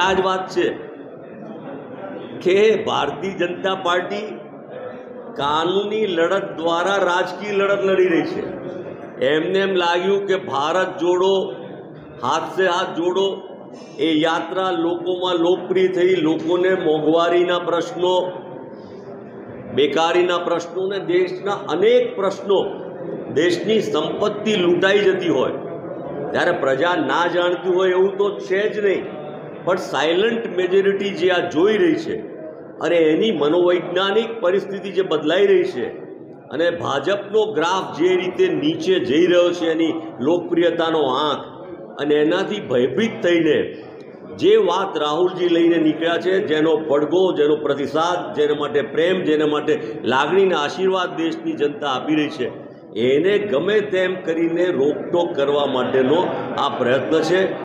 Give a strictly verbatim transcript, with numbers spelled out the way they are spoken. आज बात है कि भारतीय जनता पार्टी कानूनी लड़त द्वारा राजकीय लड़त लड़ी रही है। एमने एम लागू कि भारत जोड़ो, हाथ से हाथ जोड़ो ए यात्रा लोगों में लोकप्रिय थी। लोगों ने मोंघवारी ना प्रश्नों, बेकारी ना प्रश्नों ने देशना अनेक प्रश्नों, देशनी संपत्ति लूंटाई जती हो त्यारे प्रजा ना जाणती हो एवं तो है ज नहीं, पर साइलेंट मेजोरिटी जे आ जोई रही है। अरे एनी मनोवैज्ञानिक परिस्थिति जे बदलाई रही है अने भाजपनो ग्राफ जे रीते नीचे जई रह्यो छे, एनी लोकप्रियतानो आंक अने एनाथी भयभीत थईने जे वात राहुलजी लईने नीकळ्या छे, जेनो પડઘો, जेनो प्रतिसाद, जेना माटे प्रेम, जेना माटे लागणीना आशीर्वाद देशनी जनता आपी रही है, एने गमे तेम करीने रोकटोक करवा माटेनो आ प्रयत्न है।